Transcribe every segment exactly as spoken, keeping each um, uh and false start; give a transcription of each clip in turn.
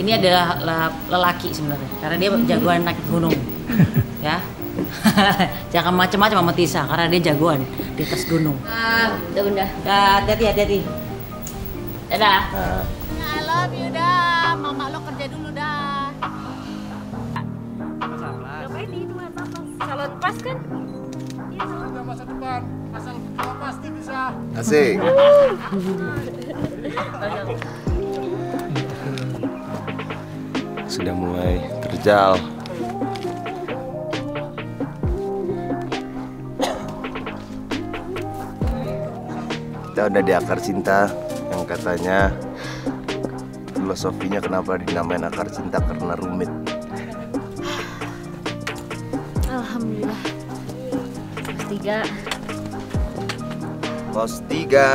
Ini adalah lelaki sebenarnya, karena dia jagoan naik gunung, ya. Jangan macam-macam sama Tissa, karena dia jagoan di atas gunung. Ah, udah bunda. Dah, hati-hati, hati-hati. Dadah. Uh. I love you, dah. Mama lo kerja dulu, dah. Ngapain di itu apa? Salon pas kan? Iya, salon nggak masa depan. Asal kita pasti bisa. Asik. Sudah mulai terjal. Kita udah di akar cinta yang katanya filosofinya kenapa dinamain akar cinta karena rumit. Alhamdulillah. Pos tiga. Pos tiga.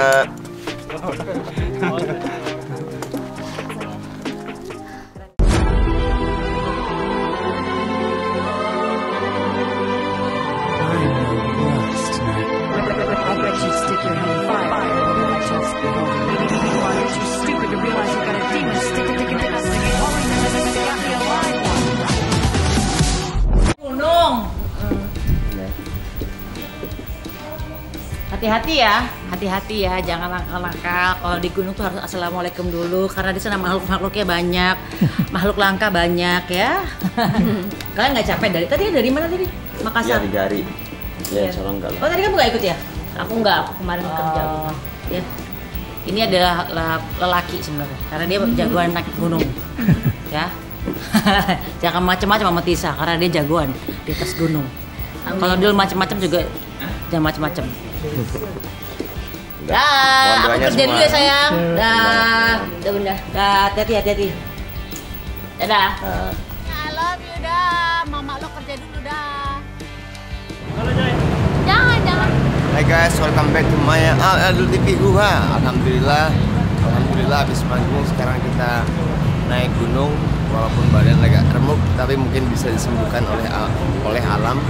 Hati-hati ya, hati-hati ya, jangan langkah-langkah. Kalau di gunung tuh harus assalamualaikum dulu, karena di sana makhluk-makhluknya banyak, makhluk langka banyak ya. Kalian nggak capek dari tadi? Dari mana tadi? Makassar. Iya, Gari. Iya, salam kali. Oh tadi kamu nggak ikut ya? Aku nggak, aku kemarin uh, kerja. Ya. Ini adalah lelaki sebenarnya, karena dia jagoan naik gunung, ya. Jangan macam-macam sama Tissa, karena dia jagoan di atas gunung. Kalau dulu macam-macam juga, jangan macam-macam. Dah, aku kerja dulu ya sayang. Dah, udah bunda. Dah, hati-hati, hati-hati. Dadah. I love you, dah. Mama lo kerja dulu, dah. Halo, Joy. Jangan, jangan. Hai guys, welcome back to my Al Adul T V. Uha, alhamdulillah, alhamdulillah habis manggung. Sekarang kita naik gunung, walaupun badan agak remuk, tapi mungkin bisa disembuhkan oleh oleh alam.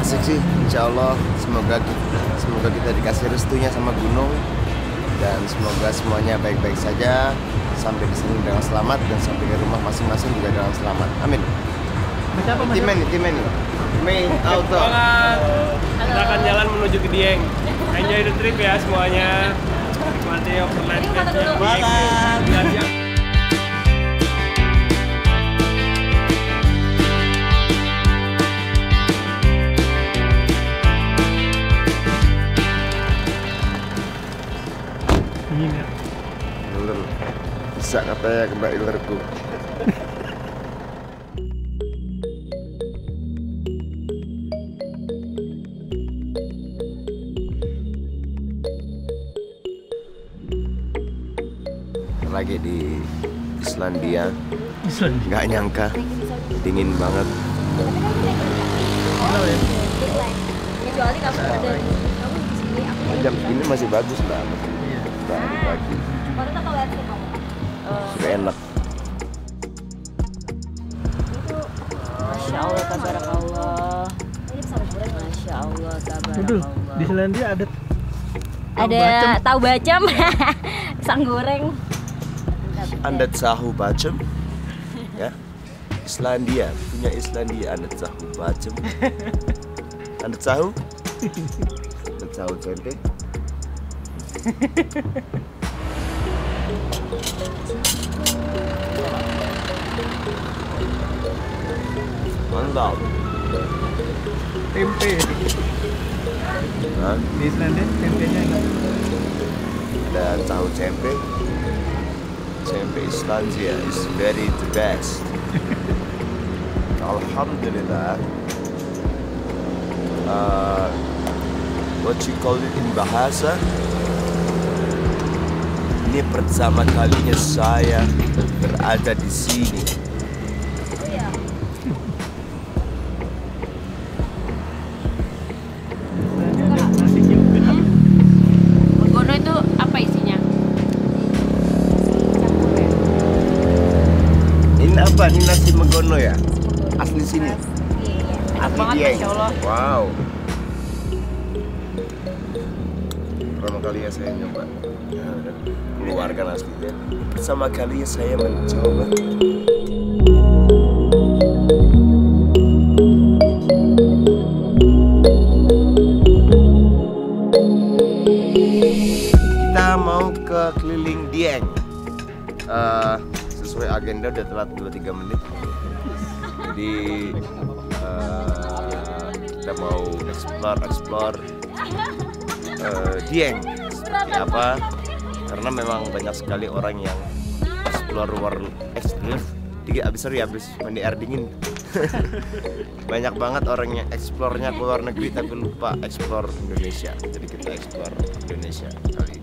Asik sih, insya Allah semoga semoga kita dikasih restunya sama gunung dan semoga semuanya baik-baik saja sampai di sini dengan selamat dan sampai ke rumah masing-masing juga dengan selamat. Amin. Timen, timen, main auto. Kita akan jalan menuju ke Dieng. Enjoy the trip ya semuanya. Nikmati overlandnya. Malam. Bisa katanya kembali ilerku. Lagi di Islandia. Islandia. Nggak nyangka, dingin banget. Halo ya. Kecuali kamu ada kamu di sini aku. Jam ini masih bagus lah. Tadi pagi. Baru tak lihat kamu. Sudah enak. Masya Allah, tabarakallah. Masya Allah, tabarakallah. Di Islandia ada ada tahu bacem, pisang goreng. Andat sahu bacem, ya. Islandia punya Islandia andat sahu bacem. Andat sahu, andat sahu tempe. Mantap. Tempe. Hah? Di Islandia tempenya enak. Ada tahu tempe. Tempe Islandia is very the best. Alhamdulillah. Uh, what you call it in bahasa? Ini pertama kalinya saya berada di sini. Oh ya. Gono itu apa isinya? Ini apa? Ini nasi megono ya? Asli sini. Asli Dieng. Wow. Pertama kali ya saya nyoba. Ya, mengeluarkan aslinya. Pertama kali saya mencoba. Kita mau ke keliling Dieng. Uh, sesuai agenda udah telat dua tiga menit. Jadi uh, kita mau explore explore uh, Dieng seperti apa? Karena memang banyak sekali orang yang explore world explore. Tiga abis sorry abis mandi air dingin. Banyak banget orang yang eksplornya ke luar negeri tapi lupa eksplor Indonesia. Jadi kita eksplor Indonesia kali ini.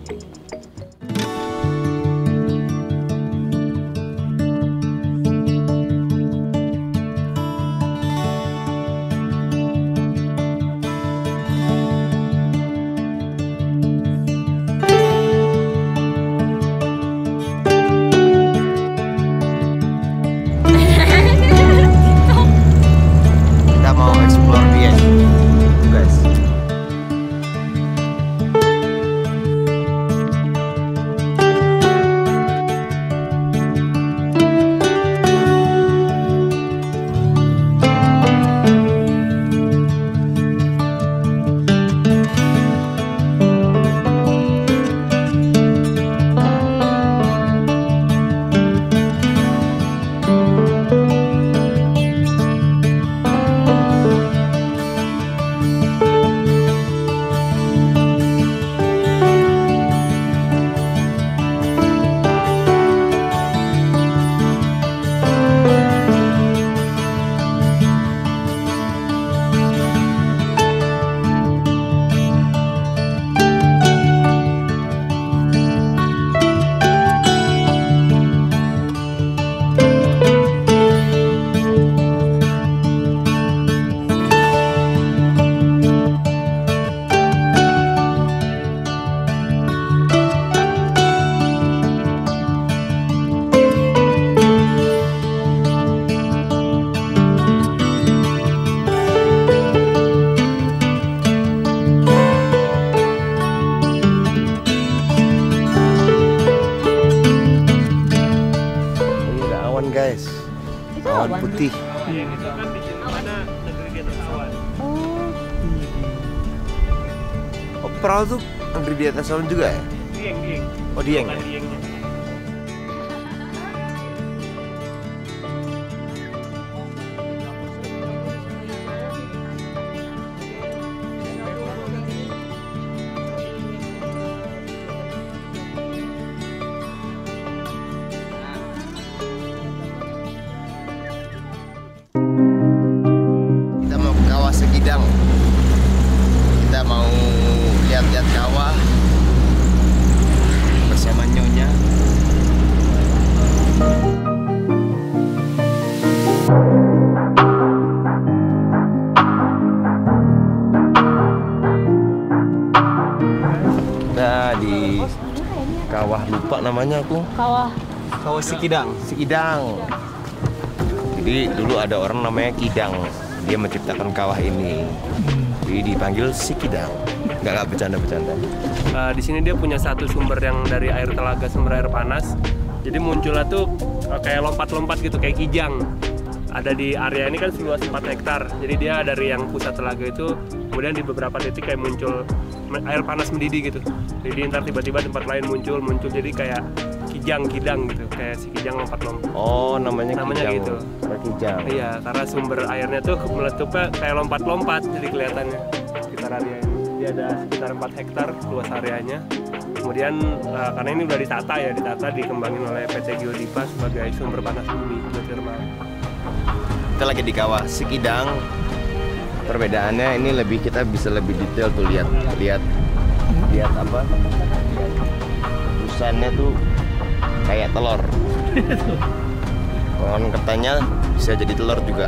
Awan putih. Iya, itu kan di mana negeri di atas awan. Oh. Oh, Prau tuh negeri di atas awan juga ya? Dieng, Dieng. Oh, Dieng. Bukan Diengnya. Sikidang, kita mau lihat-lihat kawah bersama nyonya. Nah, di kawah lupa namanya aku. Kawah. Kawah Sikidang. Sikidang. Jadi dulu ada orang namanya Kidang. Dia menciptakan kawah ini, jadi dipanggil Sikidang. Nggak nggak bercanda-bercanda. Uh, di sini dia punya satu sumber yang dari air telaga, sumber air panas. Jadi muncullah tuh kayak lompat-lompat gitu, kayak kijang. Ada di area ini kan seluas empat hektar. Jadi dia dari yang pusat telaga itu, kemudian di beberapa titik kayak muncul air panas mendidih gitu. Jadi ntar tiba-tiba tempat lain muncul, muncul jadi kayak kijang-kidang gitu, kayak si kijang lompat-lompat. Oh, namanya, namanya kijang. Gitu. Kijang. Iya, karena sumber airnya tuh meletupnya kayak lompat-lompat, jadi kelihatannya sekitar area ini. Dia ada sekitar empat hektar luas areanya. Kemudian uh, karena ini udah ditata ya, ditata dikembangin oleh P T Geodipa sebagai sumber panas bumi geotermal. Kita lagi di kawah Sikidang. Perbedaannya ini lebih kita bisa lebih detail tuh lihat, lihat, lihat apa? Tulisannya tuh kayak telur. Pohon ketanya bisa jadi telur juga.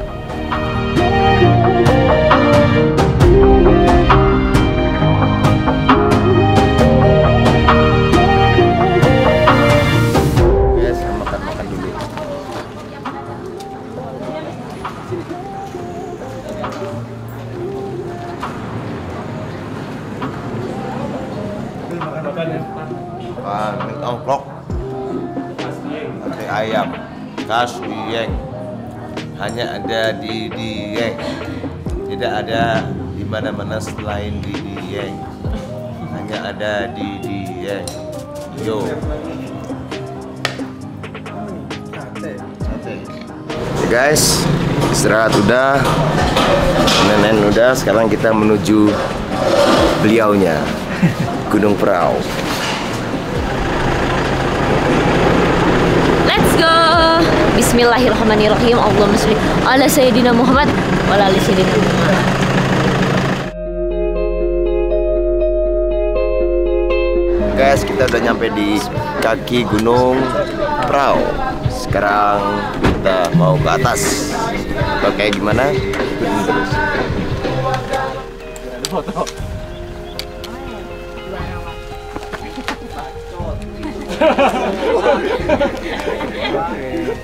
Guys, saya makan-makan dulu. Makan-makan ya? Wah, ini ongklok. ayam khas Dieng, hanya ada di Dieng, tidak ada di mana-mana selain di Dieng, hanya ada di Dieng. Yo. Guys, istirahat udah, nenen udah, sekarang kita menuju beliaunya, Gunung Prau. Let's go. Bismillahirrahmanirrahim. Allahumma sholli ala sayyidina Muhammad wa ala ali sayyidina Muhammad. Guys, kita udah nyampe di kaki Gunung Prau. Sekarang kita mau ke atas. Oke, kayak gimana? Foto.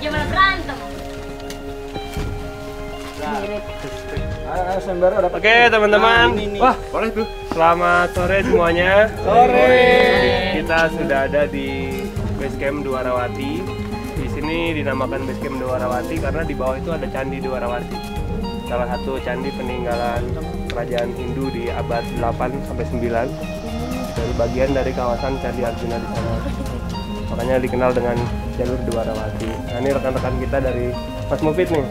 Gimana berantem? Oke, teman-teman. Wah, boleh tuh. Selamat sore semuanya. Sore. Kita sudah ada di base camp Dwarawati. Ini dinamakan base camp Dwarawati karena di bawah itu ada Candi Dwarawati, salah satu candi peninggalan kerajaan Hindu di abad delapan sampai sembilan dari bagian dari kawasan Candi Arjuna di sana. Makanya dikenal dengan jalur Dwarawati. Nah, ini rekan-rekan kita dari Pasmo Fit nih.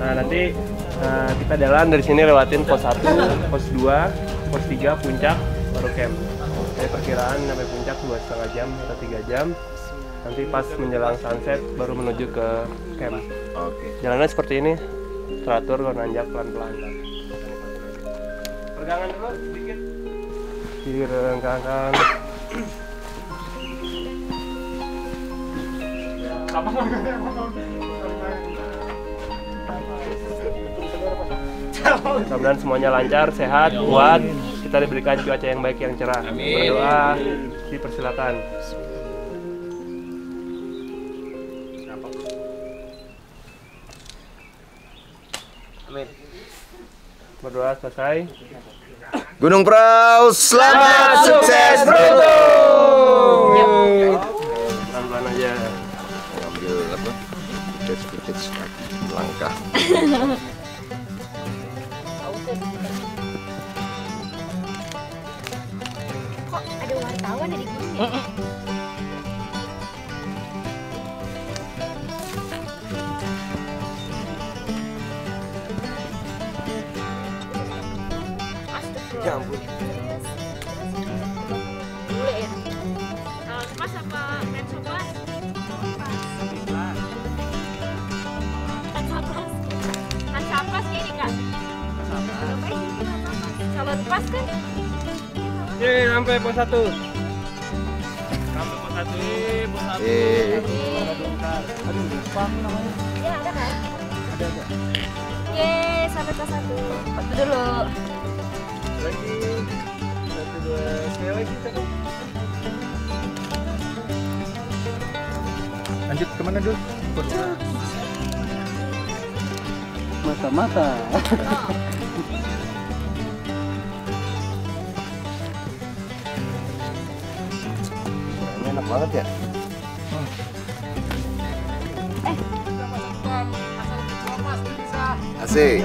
Nah, nanti uh, kita jalan dari sini lewatin pos satu, pos dua, pos tiga puncak baru camp. Jadi perkiraan sampai puncak dua setengah jam atau tiga jam. Nanti pas menjelang sunset baru menuju ke camp. Oke. Jalannya seperti ini, teratur, kalau nanjak pelan-pelan. Pegangan dulu sedikit. Kiri kanan. Mudah-mudahan semuanya lancar, sehat, kuat. Kita diberikan cuaca yang baik, yang cerah. Berdoa, dipersilakan. Berdoa selesai. Gunung Prau, selamat sukses Broto. Pelan-pelan aja. Ambil apa? Footage-footage langkah. Kok ada wartawan di gunung ya? Ya ampun. Boleh ya? Mas apa menso kelas? Kacapas. Kacapas ini kan? Kalau lepas kan? Yeay, sampai pos satu. Sampai pos satu, pos satu. Aduh, lupa namanya. Ya, ada kan? Ada, ada. Yeay, sampai pos satu. Foto dulu. Lagi satu dua sekali lagi kita lanjut kemana dulu? Mata-mata. Ini enak banget ya. Hmm. Eh. Asik.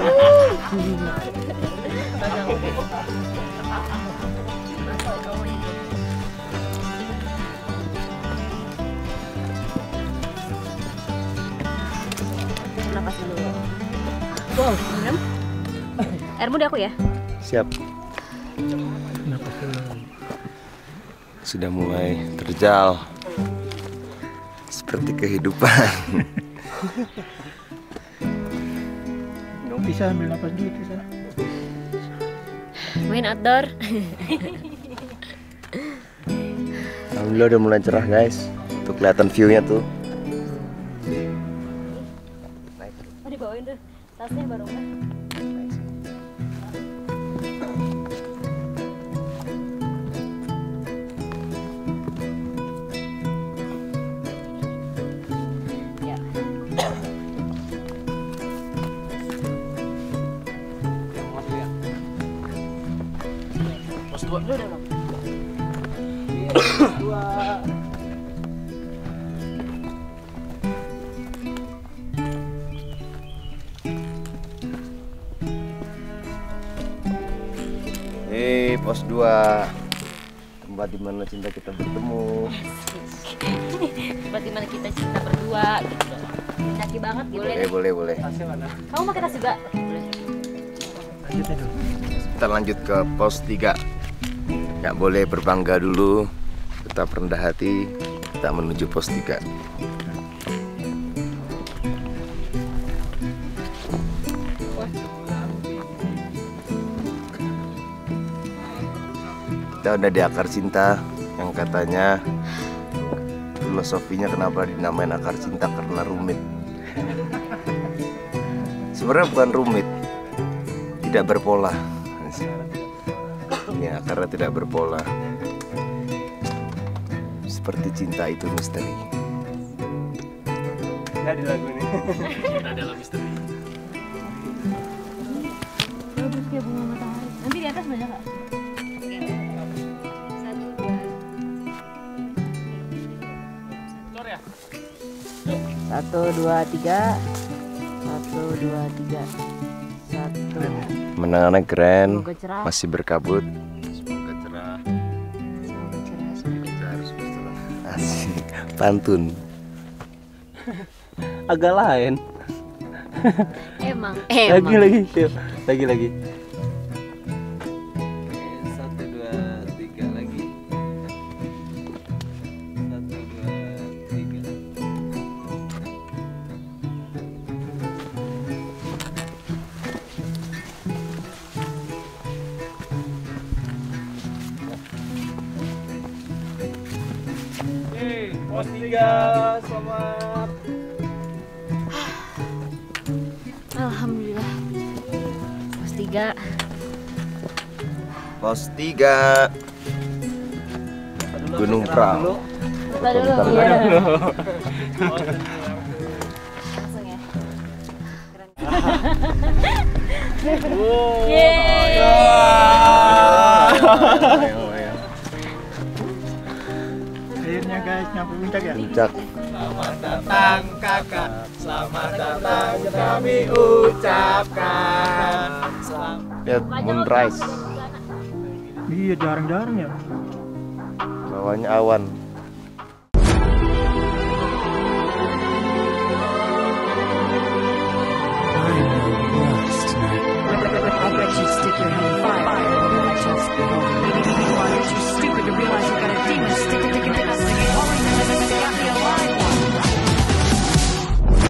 Napas dulu. Wow, minum. Air muda aku ya? Siap. Napas dulu. Sudah mulai terjal. Seperti kehidupan. Nggak bisa ambil napas dulu bisa. Main outdoor. Alhamdulillah udah mulai cerah guys. Tuh kelihatan view-nya tuh. Oh, dibawain tuh tasnya baru kan. Dua, dua, dua. Dua. Pos dua, tempat di mana cinta kita bertemu. Tempat di mana kita cinta berdua gitu. Naki banget gitu. Boleh, ya? boleh, boleh. Kamu mau kita juga? Boleh. Lanjut aja dulu. Kita lanjut ke pos tiga. Nggak boleh berbangga dulu. Tetap rendah hati. Kita menuju pos tiga. Kita udah di akar cinta, yang katanya filosofinya kenapa dinamain akar cinta karena rumit. Sebenarnya bukan rumit, tidak berpola. Ini akarnya tidak berpola. Seperti cinta itu misteri. Tidak ada lagu ini. Cinta adalah misteri. Bagus ya bunga matahari. Nanti di atas banyak nggak? Satu, dua, tiga. Satu, dua, tiga. Satu. Menangannya keren. Masih berkabut. Semoga cerah. Semoga cerah. Semoga cerah. Harus bercerah. Asik. Pantun. Agak lain. Emang. Emang. Lagi lagi. Lagi lagi. Pos tiga, selamat. Alhamdulillah. Pos tiga. Pos tiga. Gunung Prau. Kita dulu. Kita dulu. Langsung ya. Wow. Yeay. Guys, nyampe puncak ya? Puncak. Selamat datang kakak, selamat datang kami ucapkan. Lihat moonrise. Iya, jarang-jarang ya. Bawahnya awan.